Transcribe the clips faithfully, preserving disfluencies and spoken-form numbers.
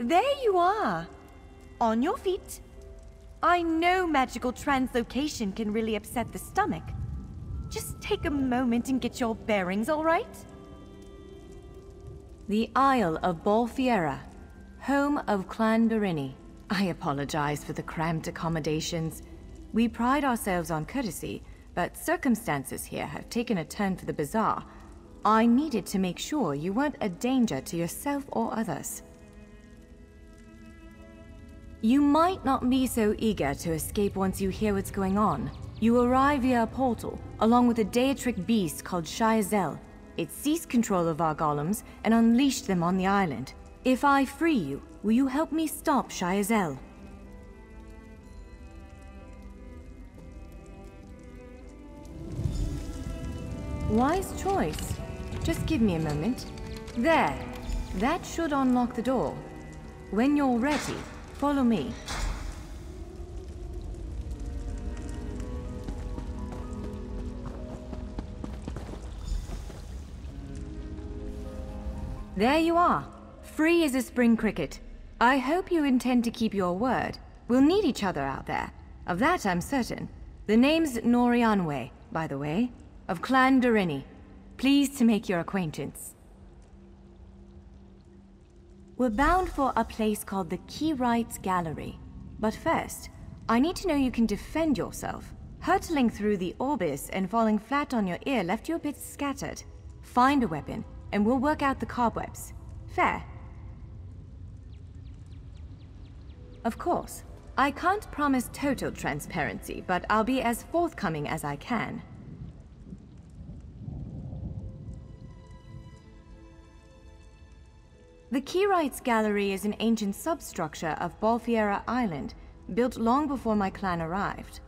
There you are! On your feet. I know magical translocation can really upset the stomach. Just take a moment and get your bearings, all right? The Isle of Balfiera, home of Clan Durini. I apologize for the cramped accommodations. We pride ourselves on courtesy, but circumstances here have taken a turn for the bizarre. I needed to make sure you weren't a danger to yourself or others. You might not be so eager to escape once you hear what's going on. You arrive via a portal, along with a deitric beast called Shaizel. It seized control of our golems and unleashed them on the island. If I free you, will you help me stop Shaizel? Wise choice. Just give me a moment. There. That should unlock the door. When you're ready, follow me. There you are. Free as a spring cricket. I hope you intend to keep your word. We'll need each other out there. Of that I'm certain. The name's Norianwe, by the way, of Clan Durini. Pleased to make your acquaintance. We're bound for a place called the Keywright's Gallery. But first, I need to know you can defend yourself. Hurtling through the orbis and falling flat on your ear left you a bit scattered. Find a weapon, and we'll work out the cobwebs. Fair. Of course, I can't promise total transparency, but I'll be as forthcoming as I can. The Keywright's Gallery is an ancient substructure of Balfiera Island, built long before my clan arrived.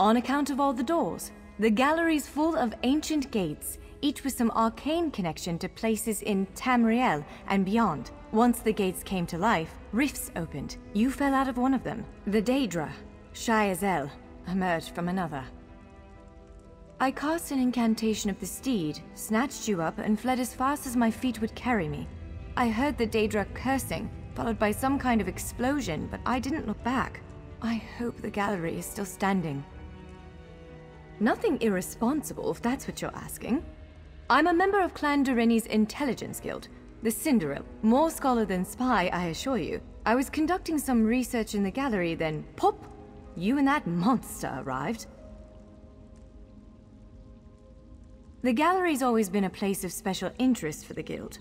On account of all the doors, the gallery's full of ancient gates, each with some arcane connection to places in Tamriel and beyond. Once the gates came to life, rifts opened. You fell out of one of them. The Daedra, Shaizel, emerged from another. I cast an incantation of the steed, snatched you up, and fled as fast as my feet would carry me. I heard the Daedra cursing, followed by some kind of explosion, but I didn't look back. I hope the gallery is still standing. Nothing irresponsible, if that's what you're asking. I'm a member of Clan Durini's Intelligence Guild, the Cinderill. More scholar than spy, I assure you. I was conducting some research in the gallery, then pop! You and that monster arrived. The gallery's always been a place of special interest for the guild,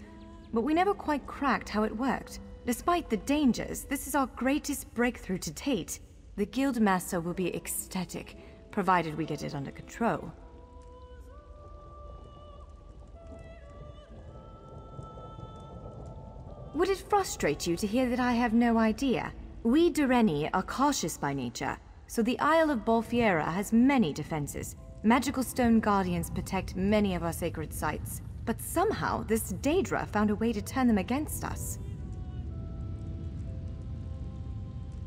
but we never quite cracked how it worked. Despite the dangers, this is our greatest breakthrough to date. The guild master will be ecstatic, provided we get it under control. Would it frustrate you to hear that I have no idea? We Durini are cautious by nature, so the Isle of Balfiera has many defenses. Magical stone guardians protect many of our sacred sites, but somehow this Daedra found a way to turn them against us.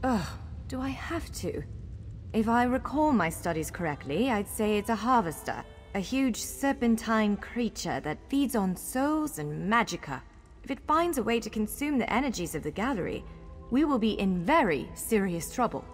Ugh, do I have to? If I recall my studies correctly, I'd say it's a harvester, a huge serpentine creature that feeds on souls and magicka. If it finds a way to consume the energies of the gallery, we will be in very serious trouble.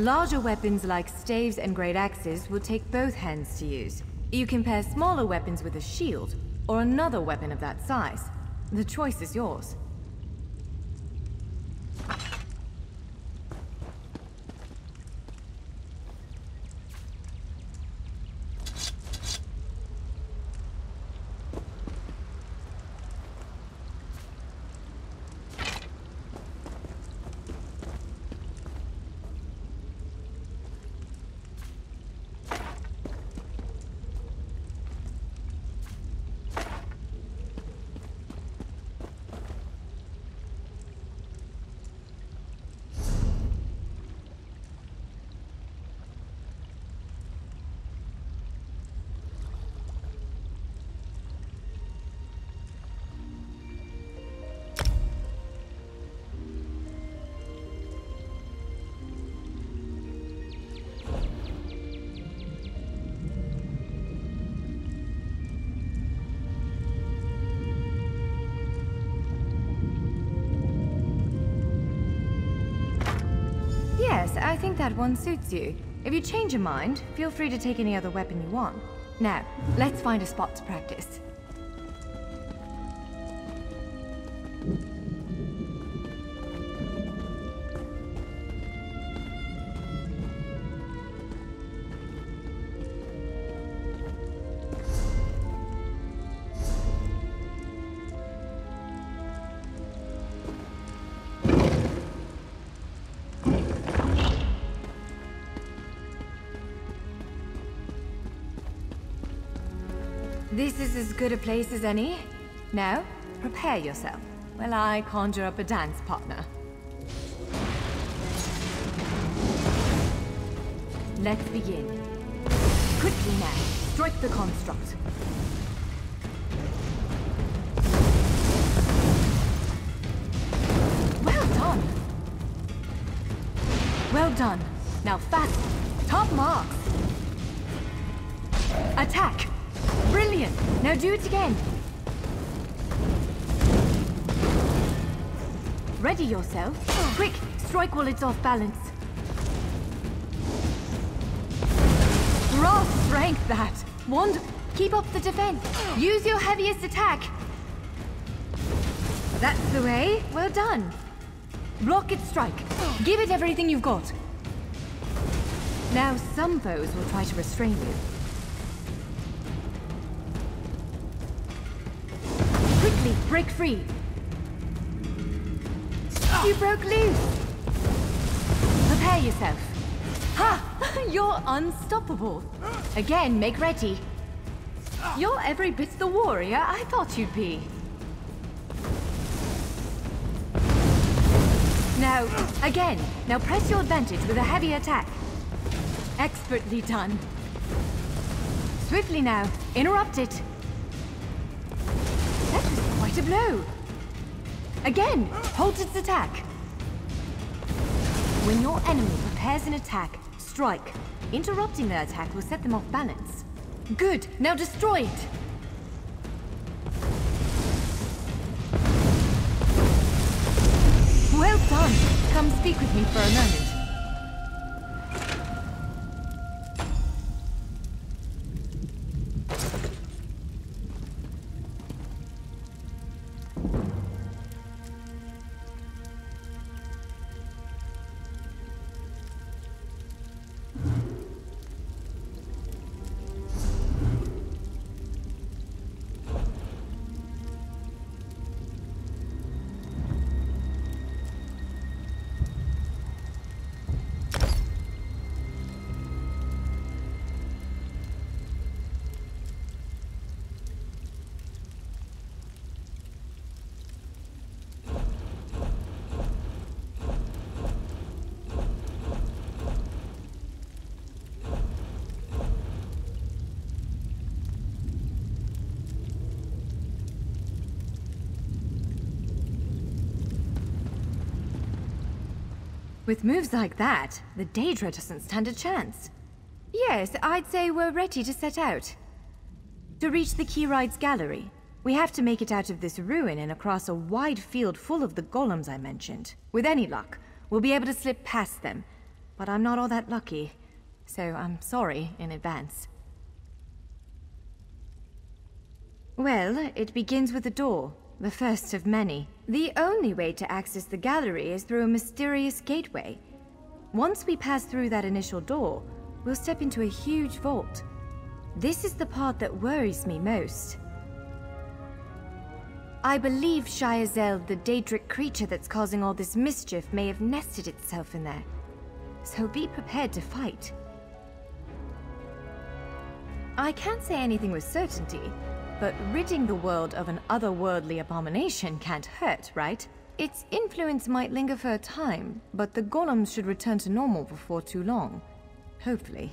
Larger weapons like staves and great axes will take both hands to use. You can pair smaller weapons with a shield, or another weapon of that size. The choice is yours. I think that one suits you. If you change your mind, feel free to take any other weapon you want. Now, let's find a spot to practice. This is as good a place as any. Now, prepare yourself while I conjure up a dance partner. Let's begin. Quickly now, strike the construct. Well done! Well done. Now fast, top marks. Attack! Brilliant! Now do it again! Ready yourself. Quick! Strike while it's off balance. Raw strength, that! Wand, keep up the defense. Use your heaviest attack. That's the way. Well done. Rocket strike. Give it everything you've got. Now some foes will try to restrain you. Break free. You broke loose. Prepare yourself. Ha! You're unstoppable. Again, make ready. You're every bit the warrior I thought you'd be. Now, again. Now press your advantage with a heavy attack. Expertly done. Swiftly now. Interrupt it. A blow. Again, halt its attack. When your enemy prepares an attack, strike. Interrupting their attack will set them off balance. Good, now destroy it. Well done. Come speak with me for a moment. With moves like that, the Daedra doesn't stand a chance. Yes, I'd say we're ready to set out. To reach the Keywright's Gallery, we have to make it out of this ruin and across a wide field full of the golems I mentioned. With any luck, we'll be able to slip past them. but I'm not all that lucky, so I'm sorry in advance. Well, it begins with a door, the first of many. The only way to access the gallery is through a mysterious gateway. Once we pass through that initial door, we'll step into a huge vault. This is the part that worries me most. I believe Shaizel, the Daedric creature that's causing all this mischief, may have nested itself in there. So be prepared to fight. I can't say anything with certainty, but ridding the world of an otherworldly abomination can't hurt, right? Its influence might linger for a time, but the golems should return to normal before too long. Hopefully.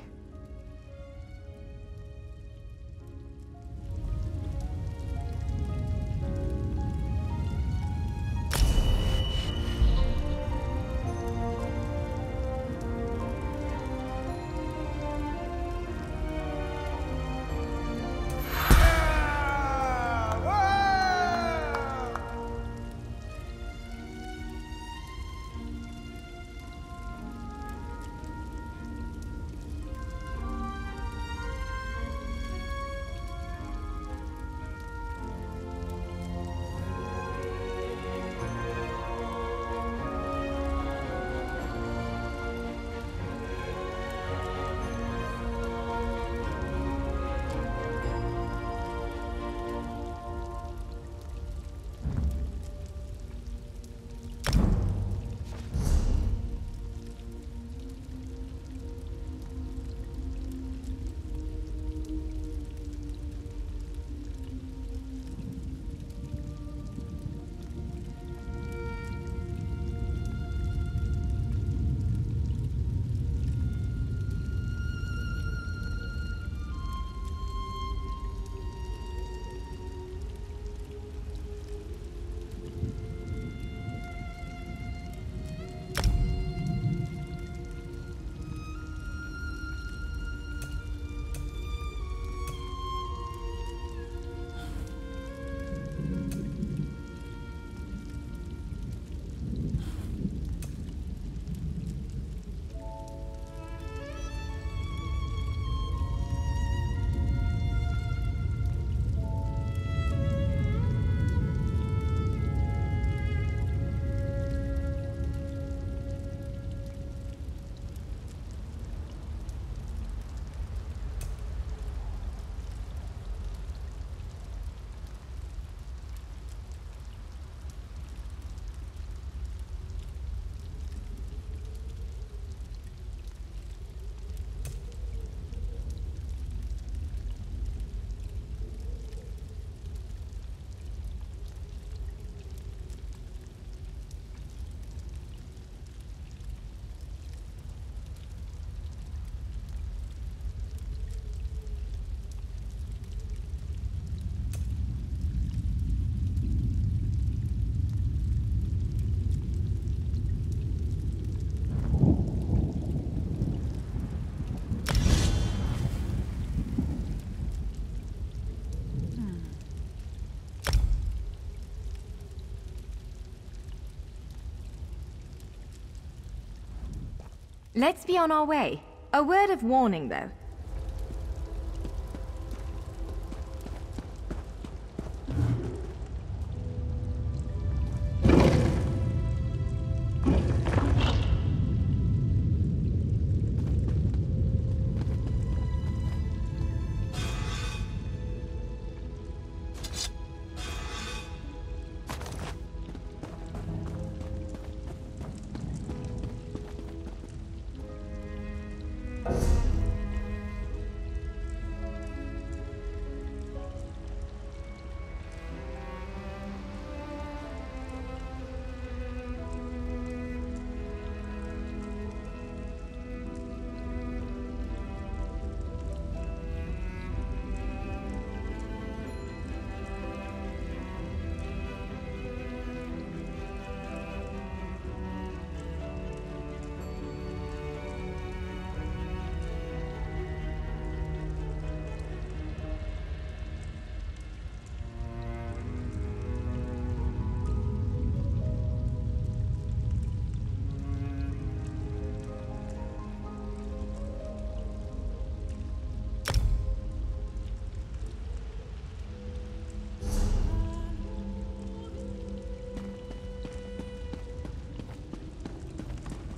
Let's be on our way. A word of warning, though.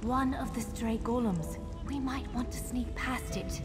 one of the stray golems. We might want to sneak past it.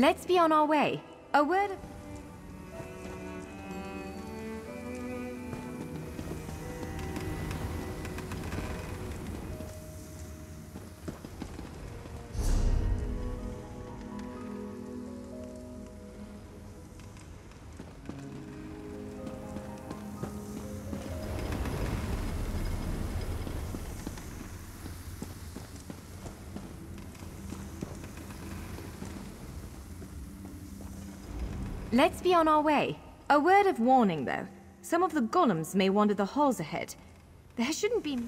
Let's be on our way. A word of... Let's be on our way. A word of warning, though. Some of the golems may wander the halls ahead. There shouldn't be...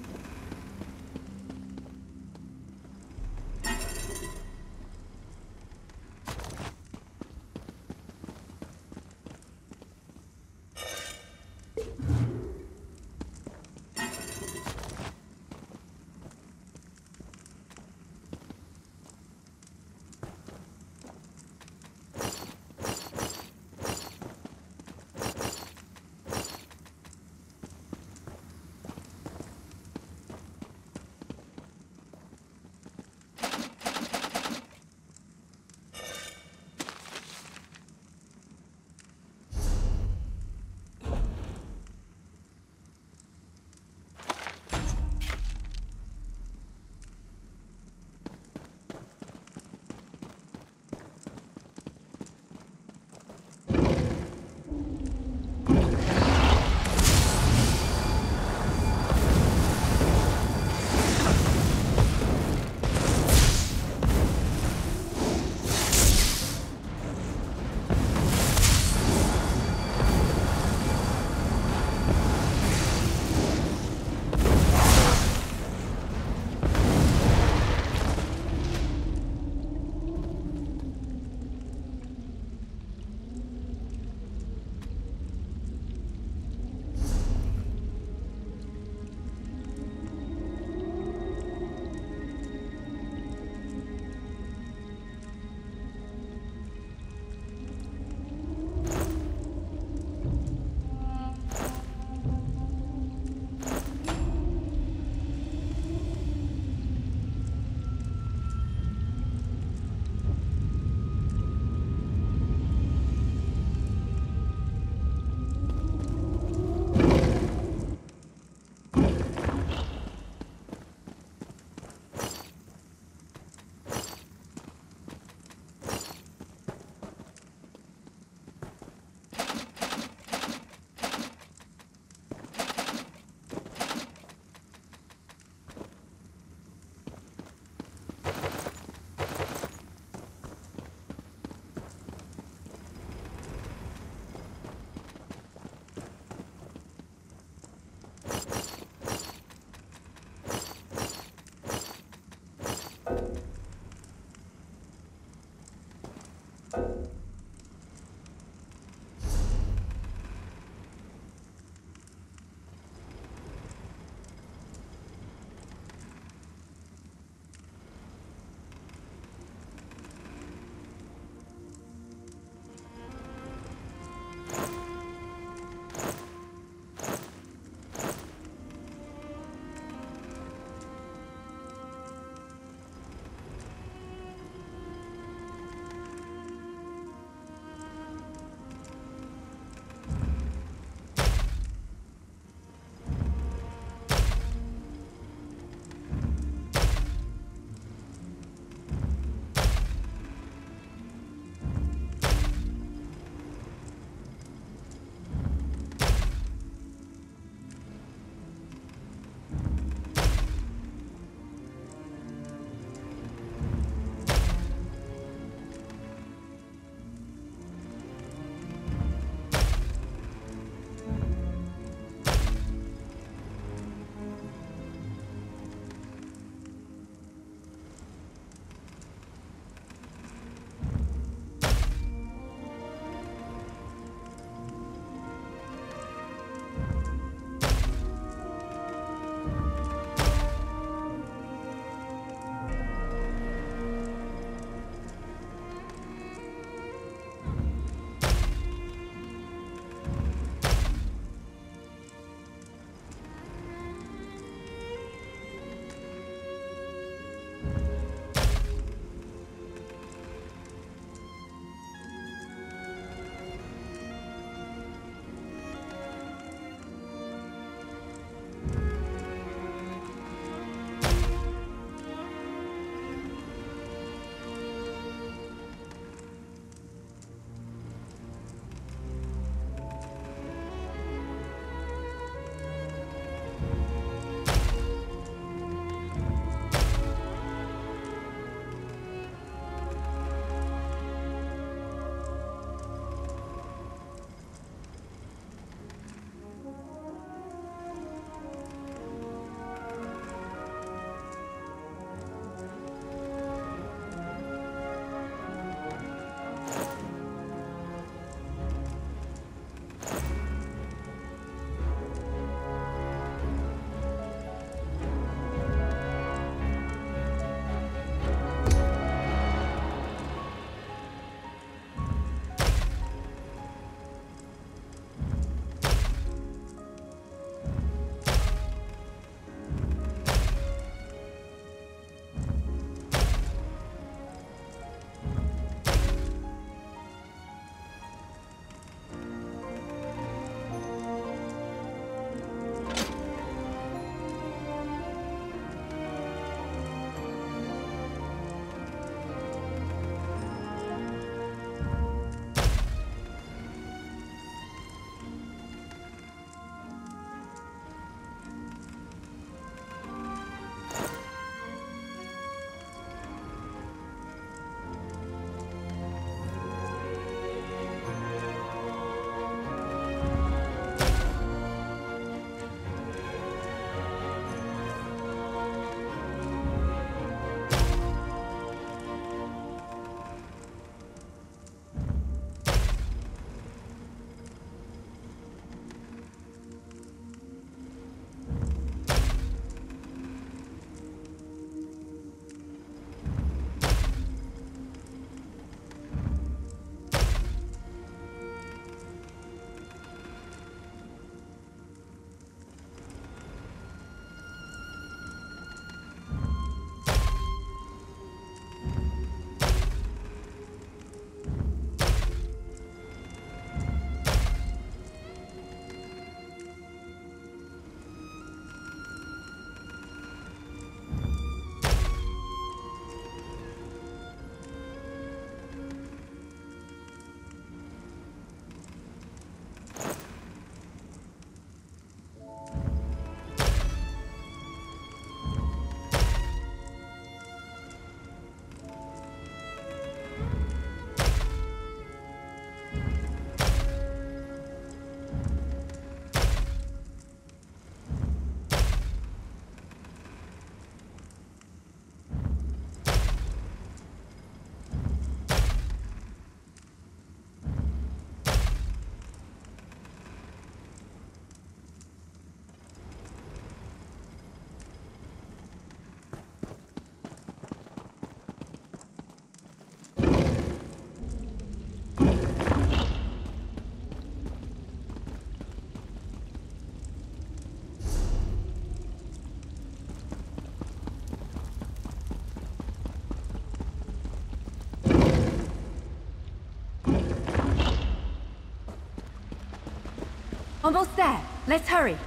Almost there. Let's hurry.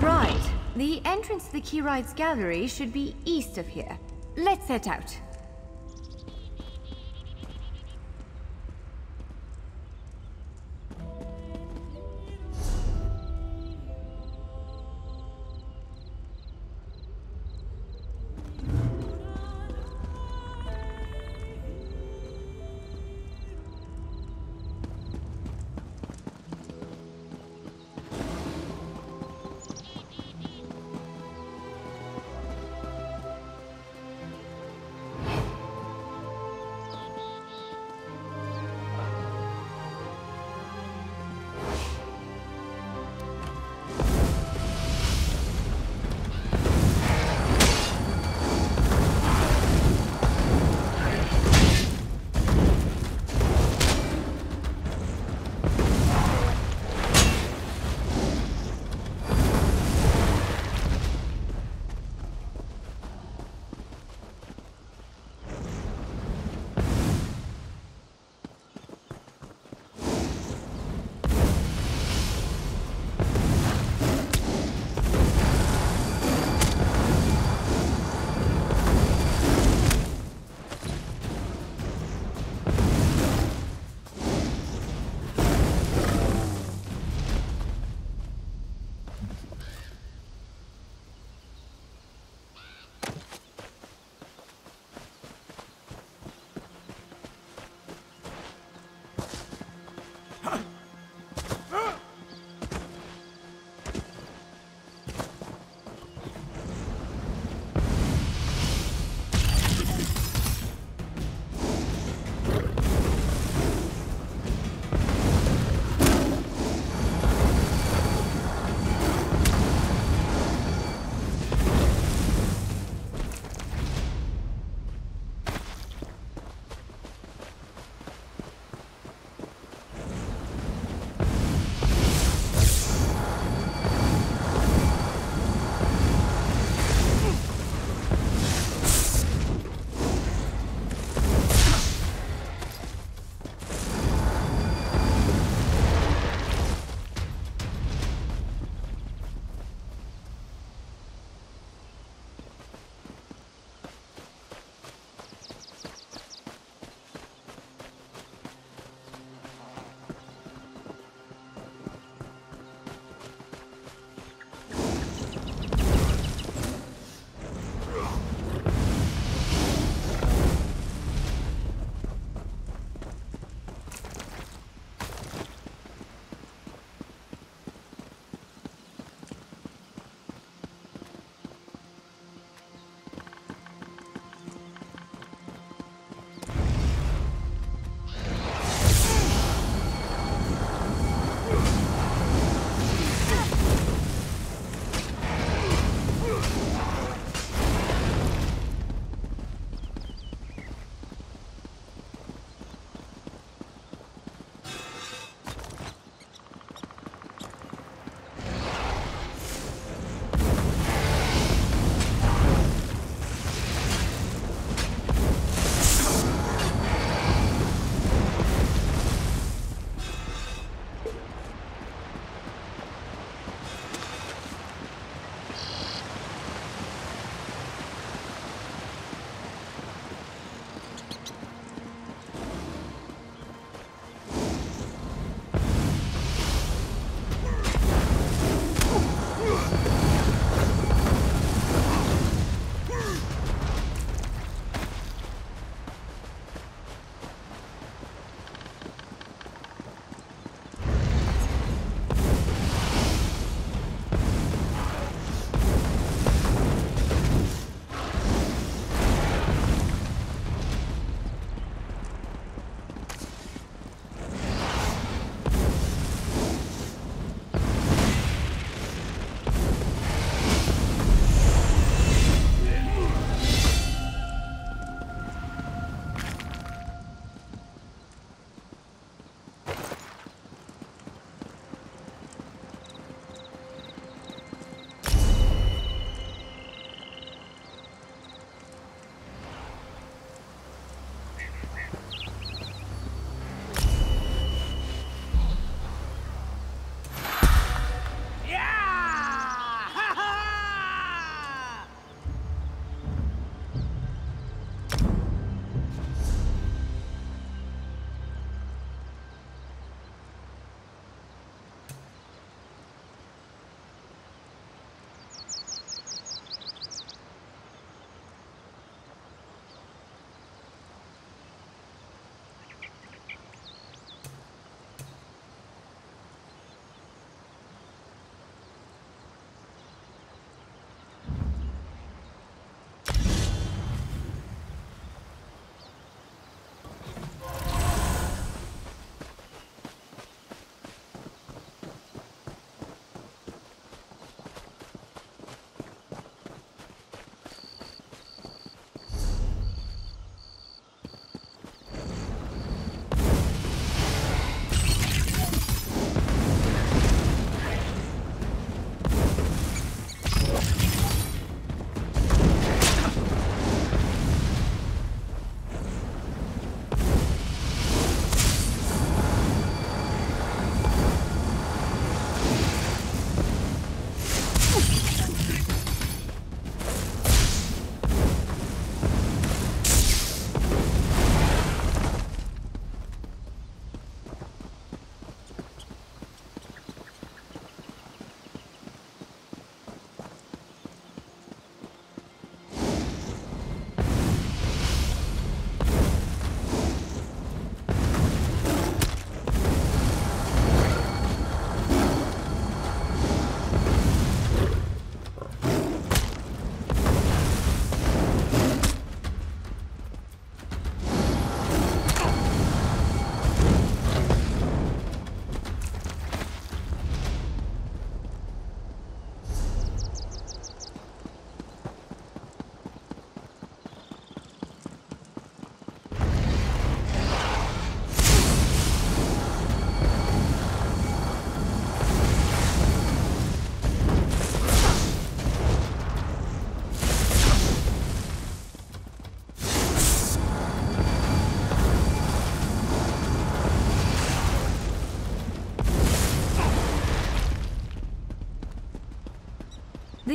Right. The entrance to the Keywright's Gallery should be east of here. Let's set out.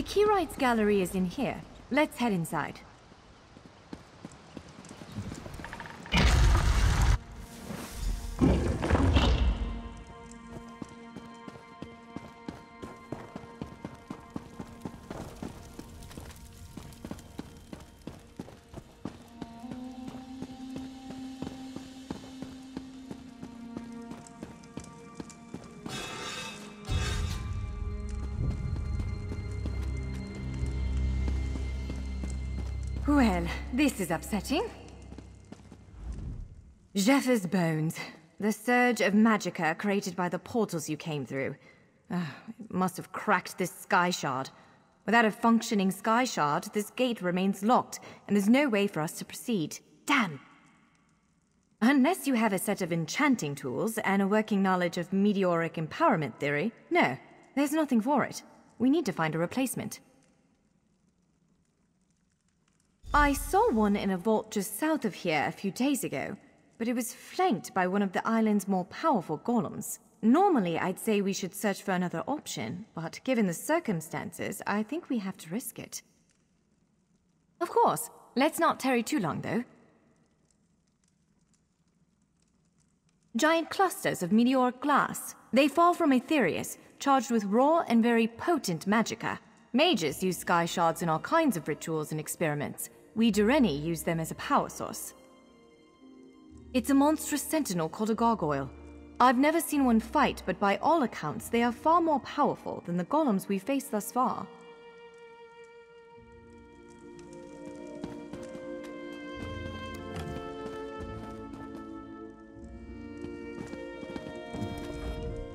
The Keywright's Gallery is in here. Let's head inside. Well, this is upsetting. Zephyrs' bones. The surge of magicka created by the portals you came through. Oh, it must have cracked this sky shard. Without a functioning sky shard, this gate remains locked, and there's no way for us to proceed. Damn! Unless you have a set of enchanting tools and a working knowledge of meteoric empowerment theory, no, there's nothing for it. We need to find a replacement. I saw one in a vault just south of here a few days ago, but it was flanked by one of the island's more powerful golems. Normally, I'd say we should search for another option, but given the circumstances, I think we have to risk it. Of course. Let's not tarry too long, though. Giant clusters of meteoric glass. They fall from Aetherius, charged with raw and very potent magicka. Mages use sky shards in all kinds of rituals and experiments. We Durini use them as a power source. It's a monstrous sentinel called a gargoyle. I've never seen one fight, but by all accounts, they are far more powerful than the golems we've faced thus far.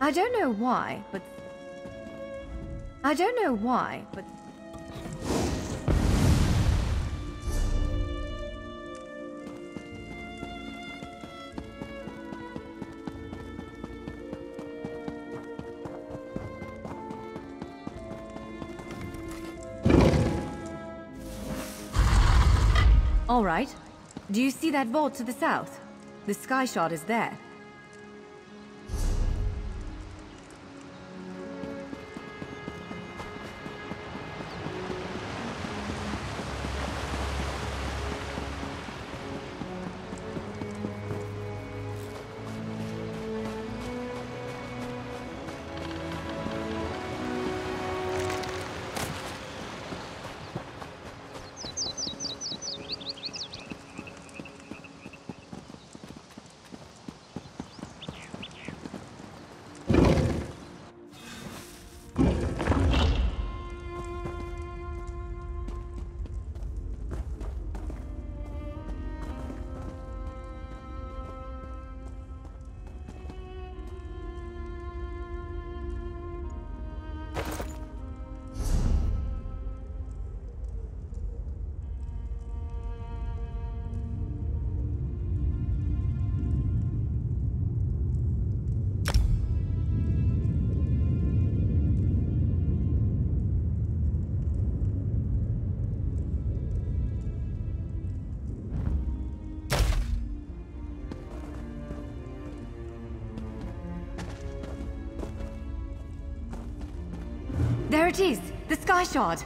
I don't know why, but... I don't know why, but... All right. Do you see that vault to the south? The sky shard is there. There it is! The Sky Shard!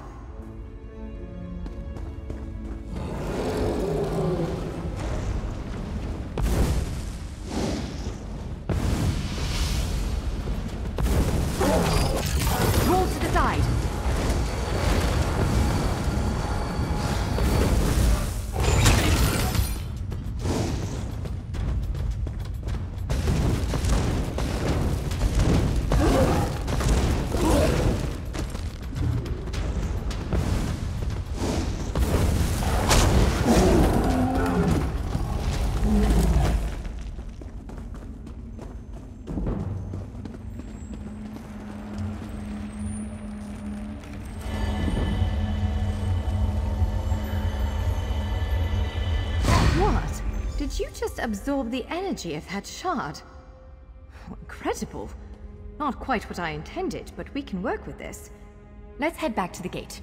Roll to the side! You just absorb the energy of that shard. Oh, incredible. Not quite what I intended, but we can work with this. Let's head back to the gate.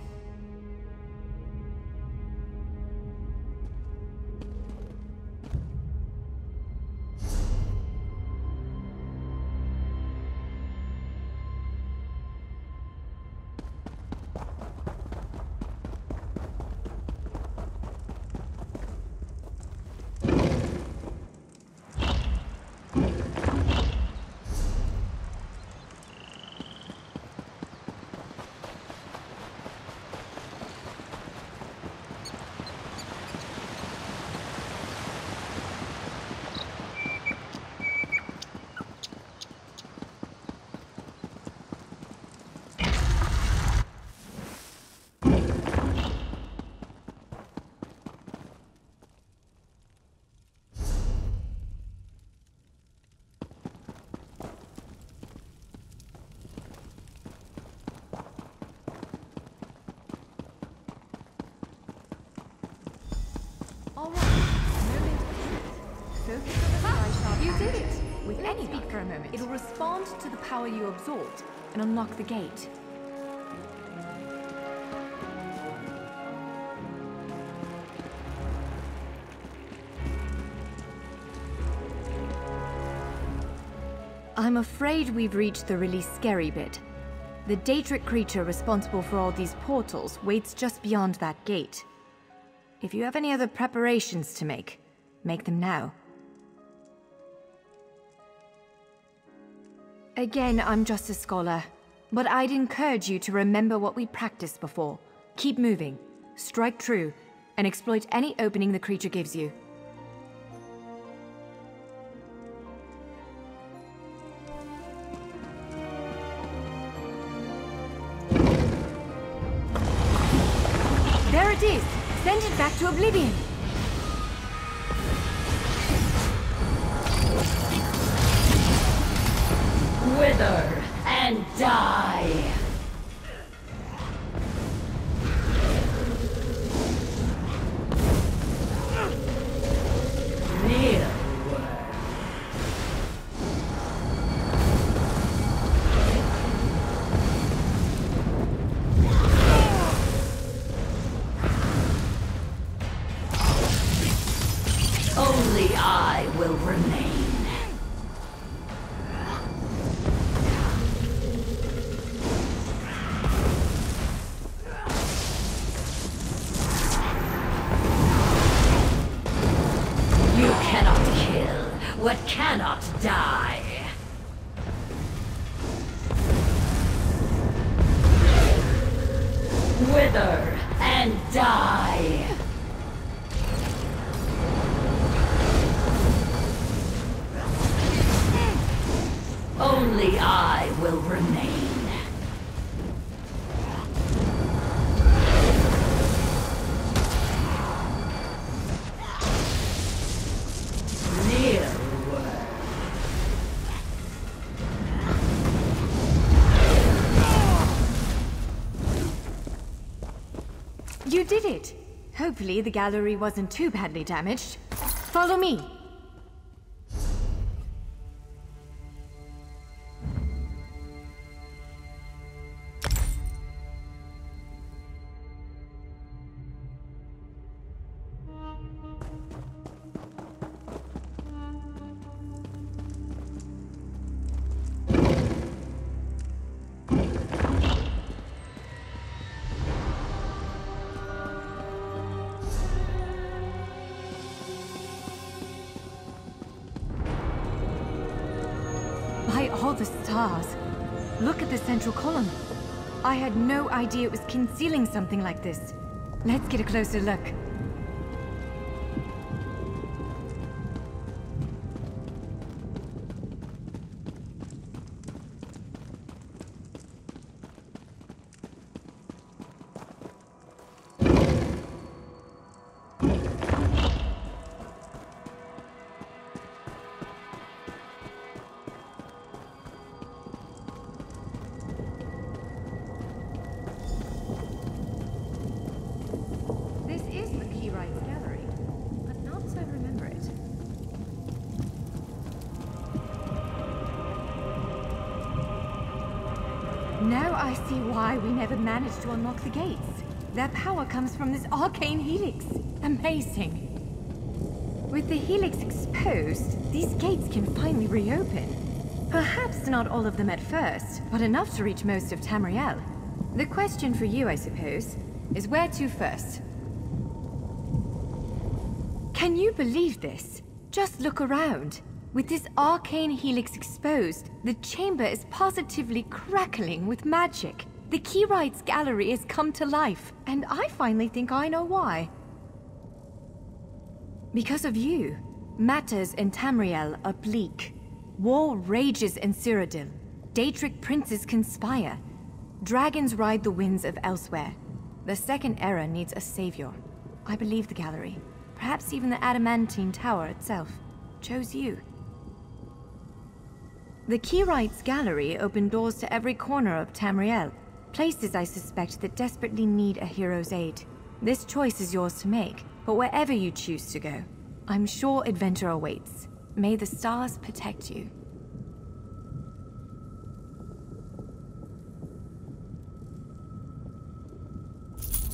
All right. Moment of truth. Focus on the ah, you did it. With Let's any luck, for a moment, it'll respond to the power you absorbed and unlock the gate. I'm afraid we've reached the really scary bit. The Daedric creature responsible for all these portals waits just beyond that gate. If you have any other preparations to make, make them now. Again, I'm just a scholar, but I'd encourage you to remember what we practiced before. Keep moving, strike true, and exploit any opening the creature gives you. Send it back to Oblivion! Wither and die! You did it! Hopefully the gallery wasn't too badly damaged. Follow me! Look at the central column. I had no idea it was concealing something like this. Let's get a closer look. Managed to unlock the gates. Their power comes from this arcane helix. Amazing. With the helix exposed, these gates can finally reopen. Perhaps not all of them at first, but enough to reach most of Tamriel. The question for you, I suppose, is where to first? Can you believe this? Just look around. With this arcane helix exposed, the chamber is positively crackling with magic. The Keywright's Gallery has come to life, and I finally think I know why. Because of you, matters in Tamriel are bleak. War rages in Cyrodiil. Daedric princes conspire. Dragons ride the winds of elsewhere. The Second Era needs a savior. I believe the Gallery, perhaps even the Adamantine Tower itself, chose you. The Keywright's Gallery opened doors to every corner of Tamriel. Places I suspect that desperately need a hero's aid. This choice is yours to make, But wherever you choose to go, I'm sure adventure awaits. May the stars protect you.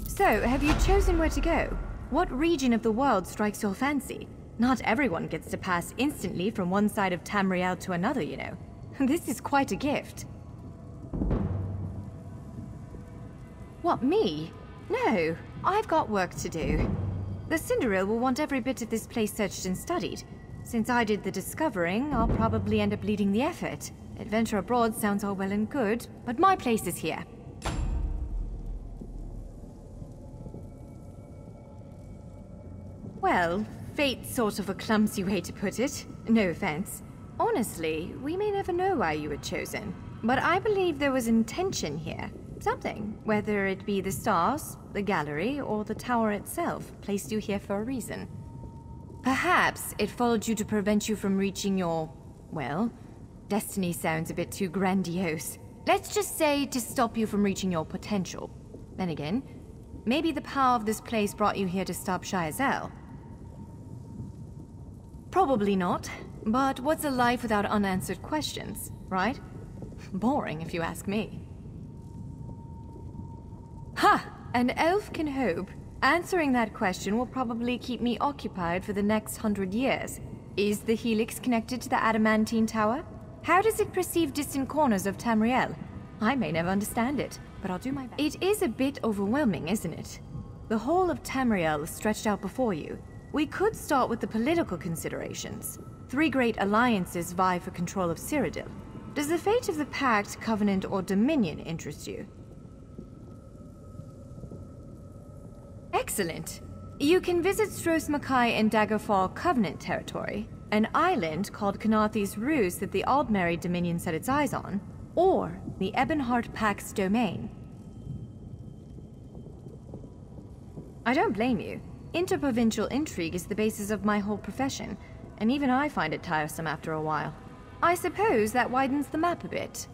So, have you chosen where to go? What region of the world strikes your fancy? Not everyone gets to pass instantly from one side of Tamriel to another, you know. This is quite a gift. What, me? No, I've got work to do. The Cinderill will want every bit of this place searched and studied. Since I did the discovering, I'll probably end up leading the effort. Adventure abroad sounds all well and good, but my place is here. Well, fate's sort of a clumsy way to put it. No offense. Honestly, we may never know why you were chosen. But I believe there was intention here. Something. Whether it be the stars, the gallery, or the tower itself, placed you here for a reason. Perhaps it followed you to prevent you from reaching your... well, destiny sounds a bit too grandiose. Let's just say to stop you from reaching your potential. Then again, maybe the power of this place brought you here to stop Shaizel. Probably not, but what's a life without unanswered questions, right? Boring, if you ask me. Ha! An elf can hope. Answering that question will probably keep me occupied for the next hundred years. Is the helix connected to the adamantine tower? How does it perceive distant corners of Tamriel? I may never understand it, but I'll do my best. It is a bit overwhelming, isn't it? The whole of Tamriel is stretched out before you. We could start with the political considerations. Three great alliances vie for control of Cyrodiil. Does the fate of the Pact, Covenant, or Dominion interest you? Excellent! You can visit Stros M'Kai in Daggerfall Covenant territory, an island called Canathy's Ruse that the Aldmeri Dominion set its eyes on, or the Ebonheart Pact's domain. I don't blame you. Interprovincial intrigue is the basis of my whole profession, and even I find it tiresome after a while. I suppose that widens the map a bit.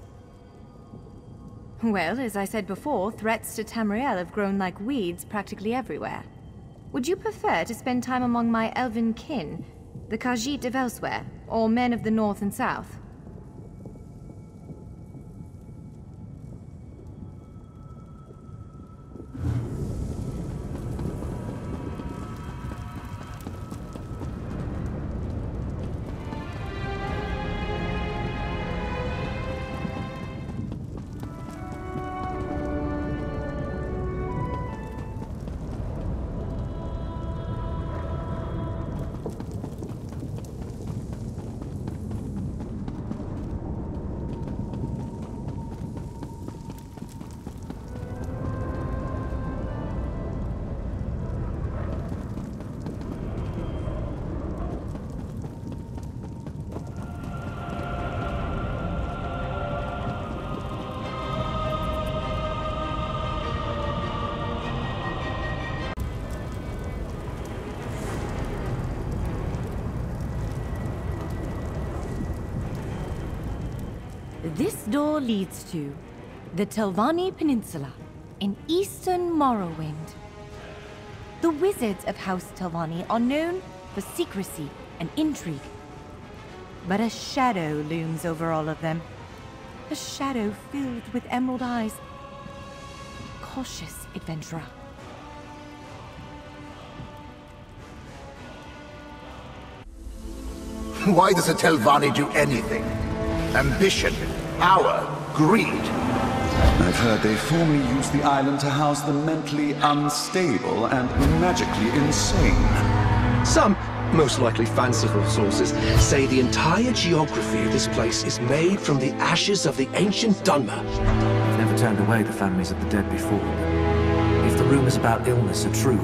Well, as I said before, threats to Tamriel have grown like weeds practically everywhere. Would you prefer to spend time among my elven kin, the Khajiit of elsewhere, or men of the north and south? This door leads to the Telvanni Peninsula in eastern Morrowind. The wizards of House Telvanni are known for secrecy and intrigue. But a shadow looms over all of them. A shadow filled with emerald eyes. Cautious adventurer. Why does a Telvanni do anything? Ambition, power, greed. I've heard they formerly used the island to house the mentally unstable and magically insane. Some, most likely fanciful sources, say the entire geography of this place is made from the ashes of the ancient Dunmer. I've never turned away the families of the dead before. If the rumors about illness are true...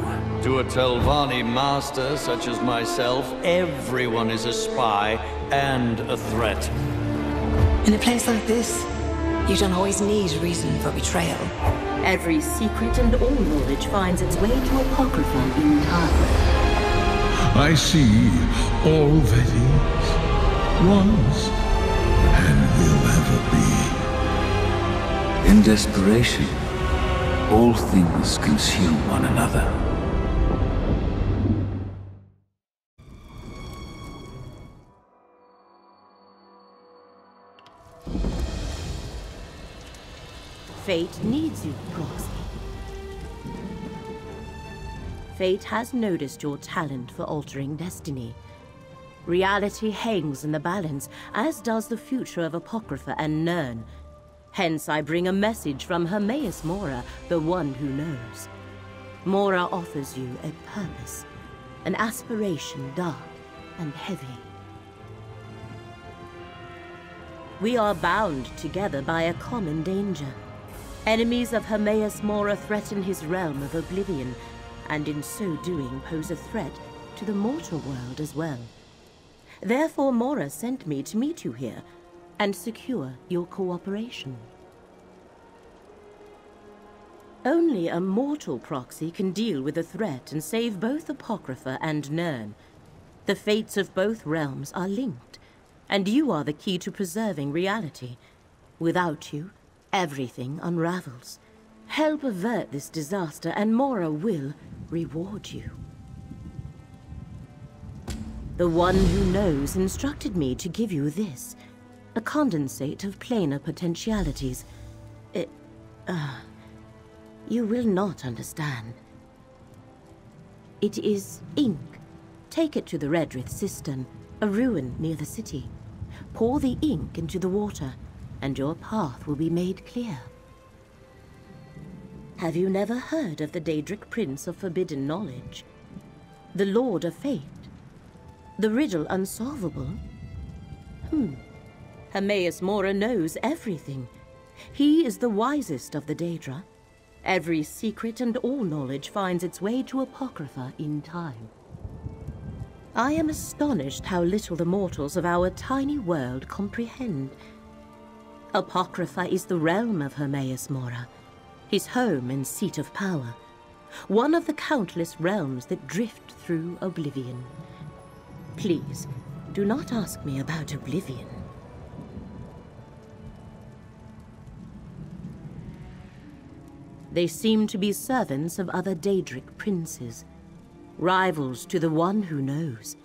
To a Telvanni master such as myself, everyone is a spy and a threat. In a place like this, you don't always need reason for betrayal. Every secret and all knowledge finds its way to Apocrypha in time. I see all that is, was, and will ever be. In desperation, all things consume one another. Fate needs you, Proxy. Fate has noticed your talent for altering destiny. Reality hangs in the balance, as does the future of Apocrypha and Nirn. Hence I bring a message from Hermaeus Mora, the one who knows. Mora offers you a purpose, an aspiration dark and heavy. We are bound together by a common danger. Enemies of Hermaeus Mora threaten his realm of Oblivion, and in so doing pose a threat to the mortal world as well. Therefore Mora sent me to meet you here, and secure your cooperation. Only a mortal proxy can deal with the threat and save both Apocrypha and Nirn. The fates of both realms are linked, and you are the key to preserving reality. Without you, everything unravels. Help avert this disaster, and Mora will reward you. The one who knows instructed me to give you this, a condensate of planar potentialities. It, uh, you will not understand. It is ink. Take it to the Redrith Cistern, a ruin near the city. Pour the ink into the water, and your path will be made clear. Have you never heard of the Daedric Prince of Forbidden Knowledge? The Lord of Fate? The riddle unsolvable? Hmm. Hermaeus Mora knows everything. He is the wisest of the Daedra. Every secret and all knowledge finds its way to Apocrypha in time. I am astonished how little the mortals of our tiny world comprehend. Apocrypha is the realm of Hermaeus Mora, his home and seat of power, one of the countless realms that drift through Oblivion. Please, do not ask me about Oblivion. They seem to be servants of other Daedric princes, rivals to the one who knows.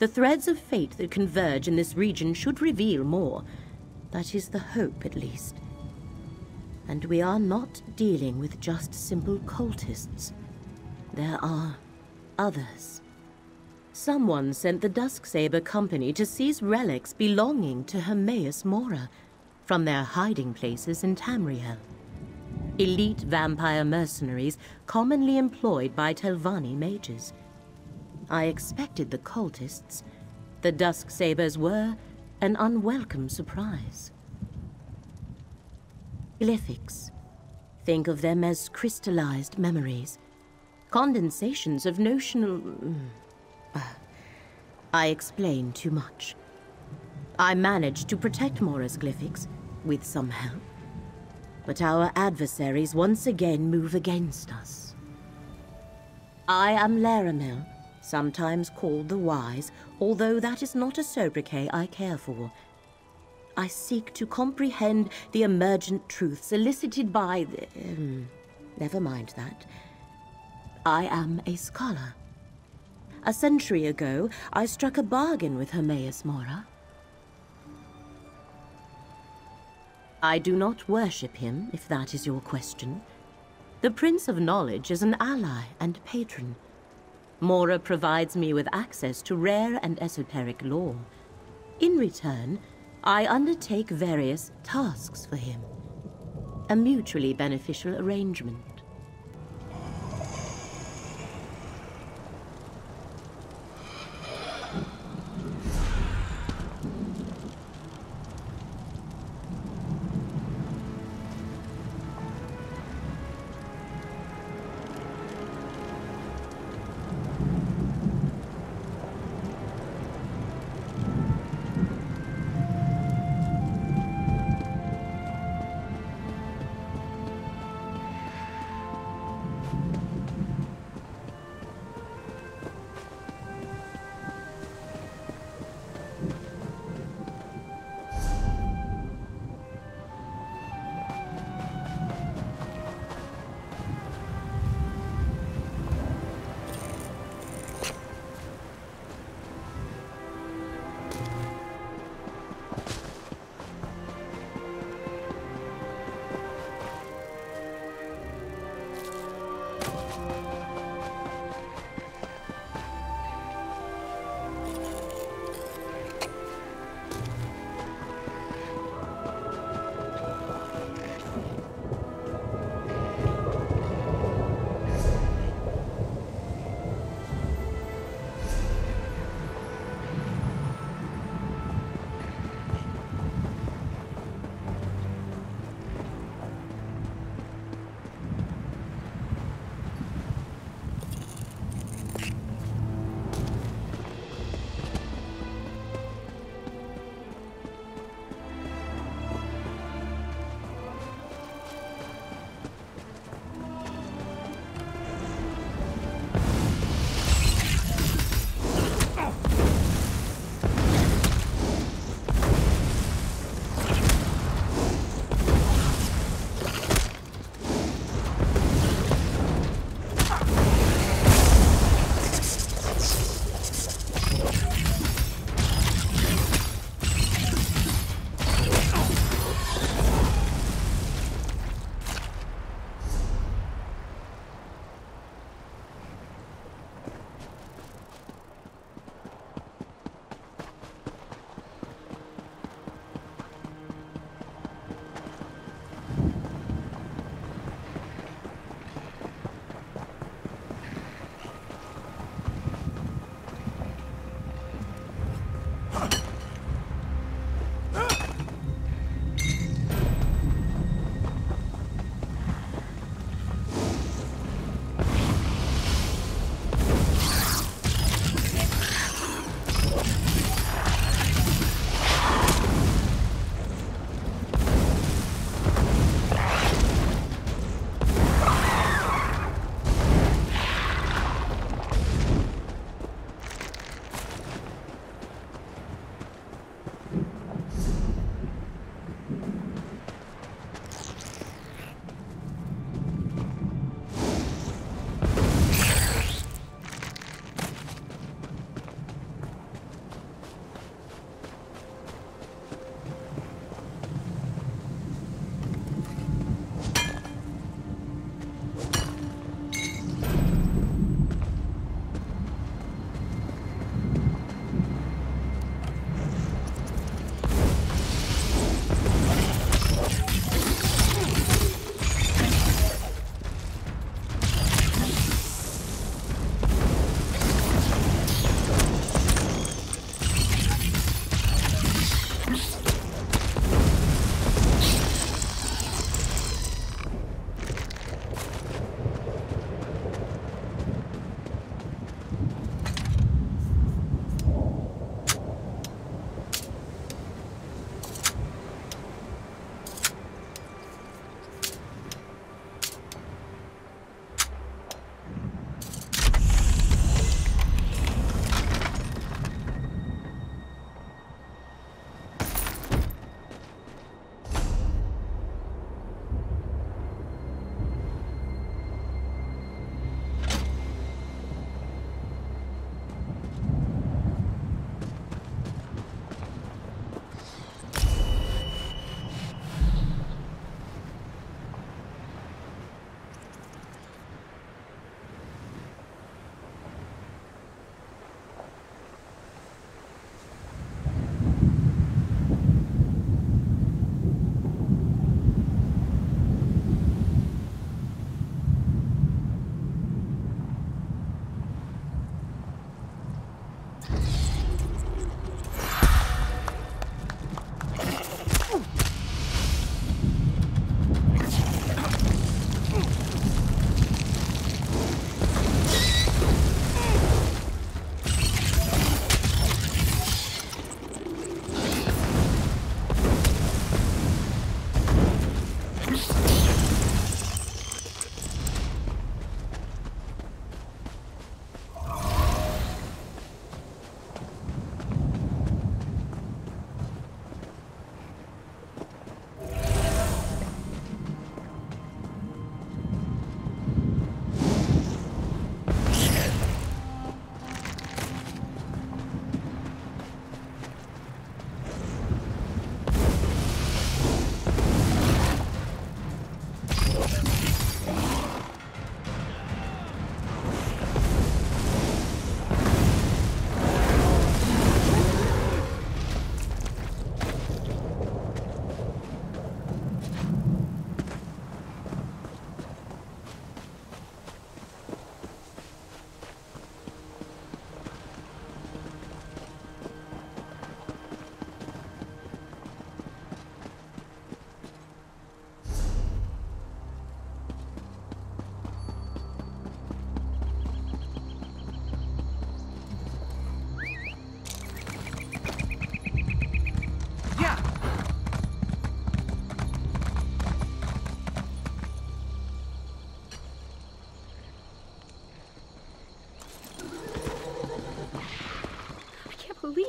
The threads of fate that converge in this region should reveal more. That is the hope, at least. And we are not dealing with just simple cultists. There are others. Someone sent the Dusk Saber Company to seize relics belonging to Hermaeus Mora from their hiding places in Tamriel. Elite vampire mercenaries commonly employed by Telvanni mages. I expected the cultists. The Dusk Sabers were an unwelcome surprise. Glyphics. Think of them as crystallized memories. Condensations of notional... I explain too much. I managed to protect Mora's glyphics, with some help. But our adversaries once again move against us. I am Lyramil, sometimes called the Wise, although that is not a sobriquet I care for. I seek to comprehend the emergent truths elicited by the... Um, never mind that. I am a scholar. A century ago, I struck a bargain with Hermaeus Mora. I do not worship him, if that is your question. The Prince of Knowledge is an ally and patron. Mora provides me with access to rare and esoteric lore. In return, I undertake various tasks for him. A mutually beneficial arrangement.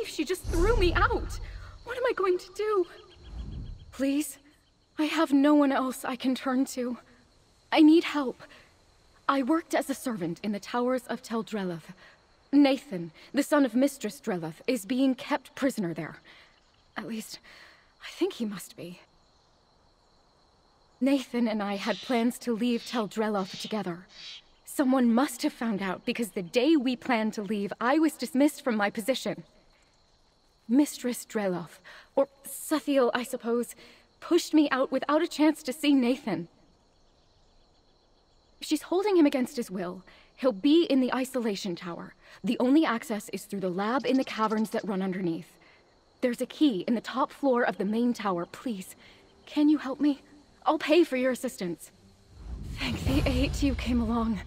She just threw me out. What am I going to do? Please, I have no one else I can turn to. I need help. I worked as a servant in the towers of Teldrelov. Nathan, the son of Mistress Drelov, is being kept prisoner there. At least, I think he must be. Nathan and I had plans to leave Teldrelov together. Someone must have found out, because the day we planned to leave, I was dismissed from my position. Mistress Drelov, or Sethiel, I suppose, pushed me out without a chance to see Nathan. She's holding him against his will. He'll be in the isolation tower. The only access is through the lab in the caverns that run underneath. There's a key in the top floor of the main tower. Please, can you help me? I'll pay for your assistance. Thank the eight you came along.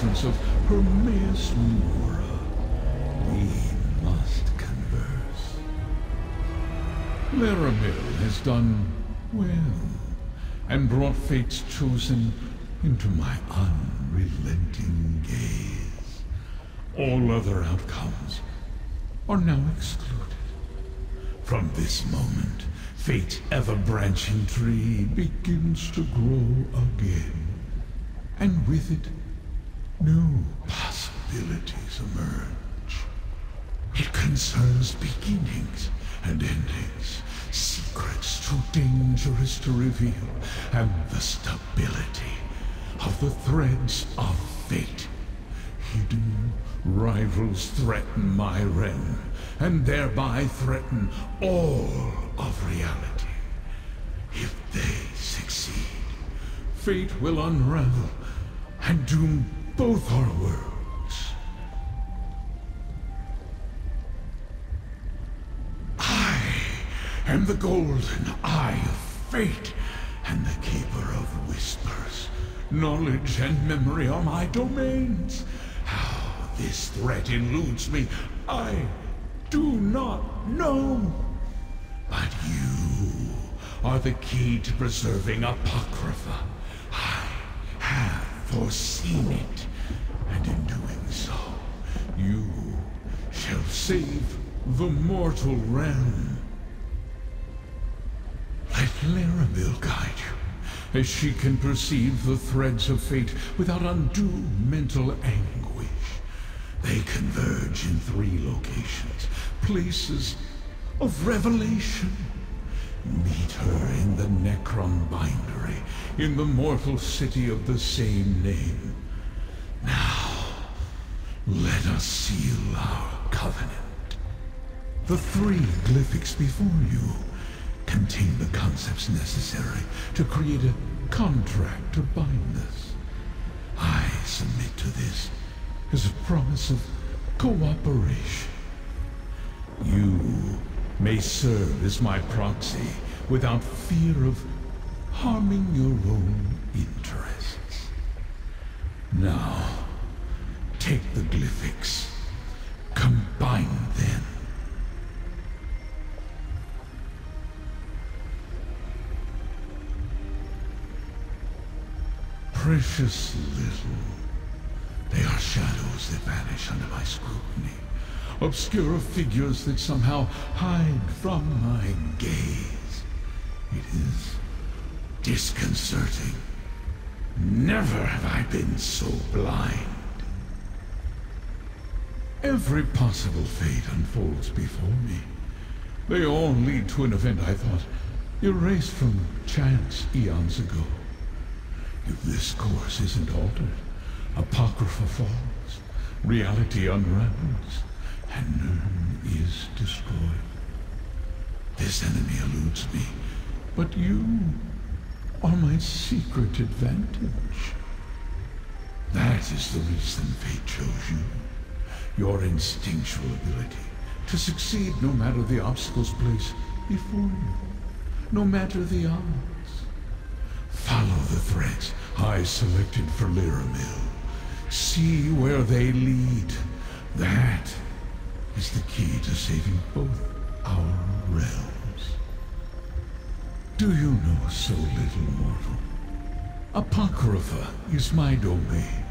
Of Hermaeus Mora, we must converse. Lyramil has done well, and brought fate's chosen into my unrelenting gaze. All other outcomes are now excluded. From this moment, fate's ever-branching tree begins to grow again, and with it, new possibilities emerge. It concerns beginnings and endings, secrets too dangerous to reveal, and the stability of the threads of fate. Hidden rivals threaten my realm, and thereby threaten all of reality. If they succeed, fate will unravel and doom both our worlds. I am the golden eye of fate and the keeper of whispers. Knowledge and memory are my domains. How this threat eludes me, I do not know. But you are the key to preserving Apocrypha. I have foreseen it, and in doing so, you shall save the mortal realm. Let Lyramil guide you, as she can perceive the threads of fate without undue mental anguish. They converge in three locations, places of revelation. Meet her in the Necron Bindery, in the mortal city of the same name. Now, let us seal our covenant. The three glyphics before you contain the concepts necessary to create a contract to bind us. I submit to this as a promise of cooperation. You may serve as my proxy without fear of harming your own interests. Now, take the glyphics, combine them. Precious little. They are shadows that vanish under my scrutiny, obscure figures that somehow hide from my gaze. It is disconcerting. Never have I been so blind. Every possible fate unfolds before me. They all lead to an event I thought erased from chance eons ago. If this course isn't altered, Apocrypha falls, reality unravels, and Nirn is destroyed. This enemy eludes me, but you are my secret advantage. That is the reason fate chose you. Your instinctual ability to succeed no matter the obstacles placed before you, no matter the odds. Follow the threads I selected for Lyramil. See where they lead. That is the key to saving both our realms. Do you know so little, mortal? Apocrypha is my domain,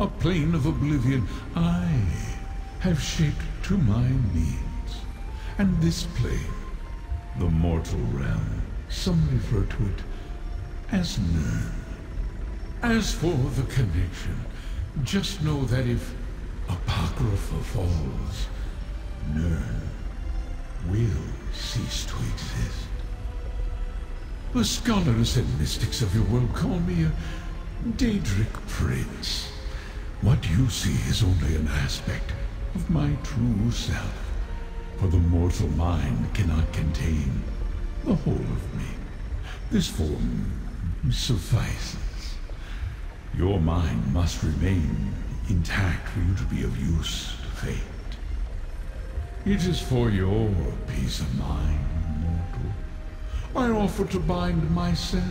a plane of oblivion I have shaped to my needs. And this plane, the mortal realm, some refer to it as Nirn. As for the connection, just know that if Apocrypha falls, Nirn will cease to exist. The scholars and mystics of your world call me a Daedric prince. What you see is only an aspect of my true self, for the mortal mind cannot contain the whole of me. This form suffices. Your mind must remain intact for you to be of use to fate. It is for your peace of mind, mortal, I offer to bind myself,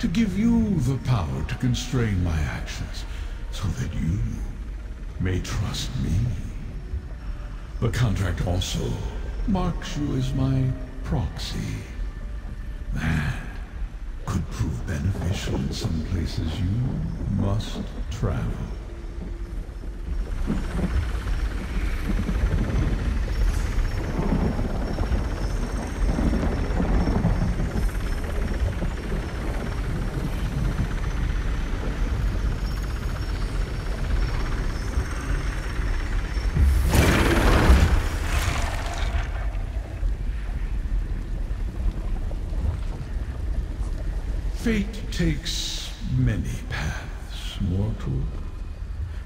to give you the power to constrain my actions, so that you may trust me. The contract also marks you as my proxy. That could prove beneficial in some places you must travel. Fate takes many paths, mortal.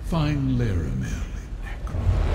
Find Lyramil in Necron.